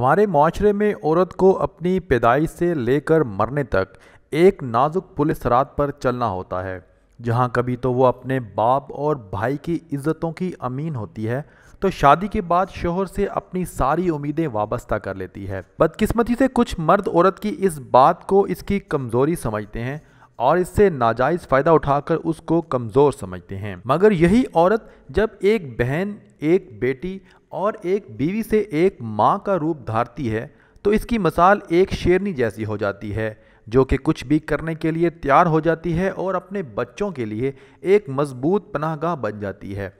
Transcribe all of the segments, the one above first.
हमारे माशरे में औरत को अपनी पैदाइश से लेकर मरने तक एक नाजुक पुलिस रात पर चलना होता है। जहां कभी तो वो अपने बाप और भाई की इज्जतों की अमीन होती है, तो शादी के बाद शोहर से अपनी सारी उम्मीदें वाबस्ता कर लेती है। बदकिस्मती से कुछ मर्द औरत की इस बात को इसकी कमज़ोरी समझते हैं और इससे नाजायज़ फ़ायदा उठाकर उसको कमज़ोर समझते हैं। मगर यही औरत जब एक बहन, एक बेटी और एक बीवी से एक माँ का रूप धारती है, तो इसकी मिसाल एक शेरनी जैसी हो जाती है, जो कि कुछ भी करने के लिए तैयार हो जाती है और अपने बच्चों के लिए एक मजबूत पनाहगाह बन जाती है।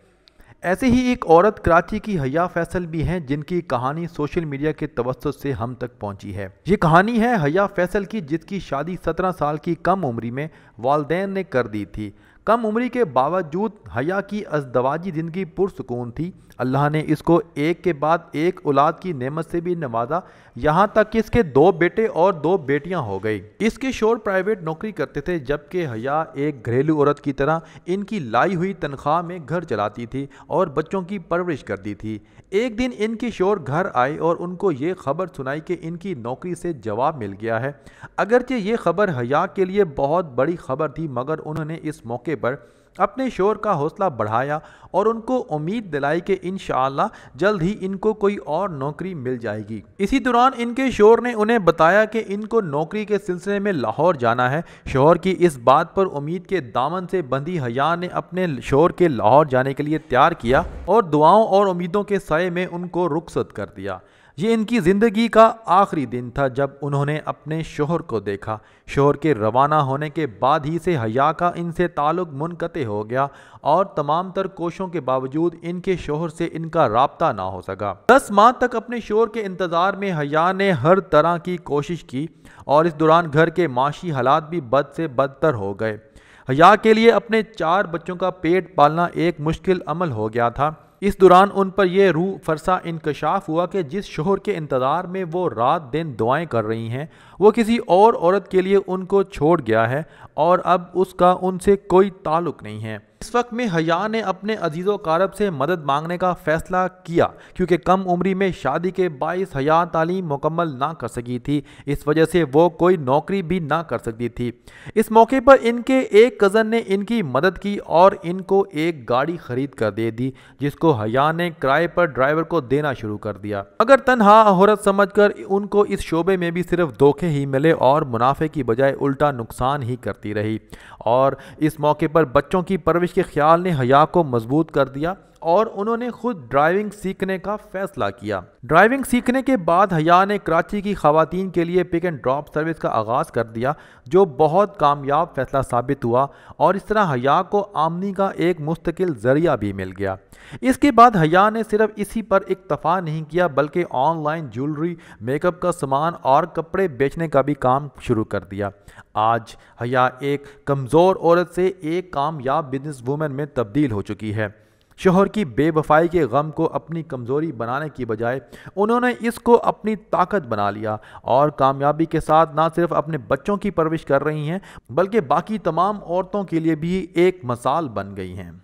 ऐसे ही एक औरत कराची की हया फैसल भी हैं, जिनकी कहानी सोशल मीडिया के तवस्सुत से हम तक पहुंची है। ये कहानी है हया फैसल की, जिसकी शादी 17 साल की कम उम्री में वालदैन ने कर दी थी। कम उम्री के बावजूद हया की अज़दवाजी ज़िंदगी पुरसकून थी। अल्लाह ने इसको एक के बाद एक औलाद की नेमत से भी नवाजा, यहाँ तक कि इसके 2 बेटे और 2 बेटियाँ हो गई। इसके शोहर प्राइवेट नौकरी करते थे, जबकि हया एक घरेलू औरत की तरह इनकी लाई हुई तनख्वाह में घर चलाती थी और बच्चों की परवरिश करती थी। एक दिन इनके शोहर घर आए और उनको ये खबर सुनाई कि इनकी नौकरी से जवाब मिल गया है। अगरचे ये खबर हया के लिए बहुत बड़ी खबर थी, मगर उन्होंने इस मौके पर अपने शोर का हौसला बढ़ाया और उनको उम्मीद दिलाई कि इंशाअल्लाह जल्द ही इनको कोई और नौकरी मिल जाएगी। इसी दौरान इनके शोर ने उन्हें बताया कि इनको नौकरी के सिलसिले में लाहौर जाना है। शोहर की इस बात पर उम्मीद के दामन से बंधी हया ने अपने शोर के लाहौर जाने के लिए तैयार किया और दुआओं और उम्मीदों के साये में उनको रुखसत कर दिया। ये इनकी ज़िंदगी का आखिरी दिन था जब उन्होंने अपने शोहर को देखा। शोहर के रवाना होने के बाद ही से हया का इनसे ताल्लुक़ मुनक़ते हो गया और तमाम तर कोशिशों के बावजूद इनके शोहर से इनका राब्ता ना हो सका। 10 माह तक अपने शोहर के इंतज़ार में हया ने हर तरह की कोशिश की और इस दौरान घर के माशी हालात भी बद से बदतर हो गए। हया के लिए अपने 4 बच्चों का पेट पालना एक मुश्किल अमल हो गया था। इस दौरान उन पर यह रूह फरसा इंकशाफ हुआ कि जिस शोहर के इंतज़ार में वो रात दिन दुआएं कर रही हैं, वो किसी और औरत के लिए उनको छोड़ गया है और अब उसका उनसे कोई ताल्लुक़ नहीं है। इस वक्त में हया ने अपने अजीज़ो कारब से मदद मांगने का फ़ैसला किया, क्योंकि कम उम्री में शादी के बाइस हया तालीम मुकम्मल ना कर सकी थी। इस वजह से वो कोई नौकरी भी ना कर सकती थी। इस मौके पर इनके एक कज़न ने इनकी मदद की और इनको एक गाड़ी ख़रीद कर दे दी, जिसको हया ने किराए पर ड्राइवर को देना शुरू कर दिया। अगर तनहा औरत समझकर उनको इस शोबे में भी सिर्फ धोखे ही मिले और मुनाफे की बजाय उल्टा नुकसान ही करती रही। और इस मौके पर बच्चों की परवरिश के ख्याल ने हया को मजबूत कर दिया और उन्होंने खुद ड्राइविंग सीखने का फैसला किया। ड्राइविंग सीखने के बाद हया ने कराची की खवातीन के लिए पिक एंड ड्रॉप सर्विस का आगाज़ कर दिया, जो बहुत कामयाब फैसला साबित हुआ और इस तरह हया को आमदनी का एक मुस्तकिल ज़रिया भी मिल गया। इसके बाद हया ने सिर्फ इसी पर इक्तफ़ा नहीं किया, बल्कि ऑनलाइन ज्वेलरी, मेकअप का सामान और कपड़े बेचने का भी काम शुरू कर दिया। आज हया एक कमज़ोर औरत से एक कामयाब बिजनेस वूमेन में तब्दील हो चुकी है। शोहर की बेवफाई के गम को अपनी कमज़ोरी बनाने की बजाय उन्होंने इसको अपनी ताकत बना लिया और कामयाबी के साथ ना सिर्फ अपने बच्चों की परवरिश कर रही हैं, बल्कि बाकी तमाम औरतों के लिए भी एक मिसाल बन गई हैं।